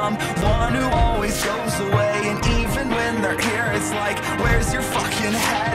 Someone who always goes away, and even when they're here, it's like, where's your fucking head?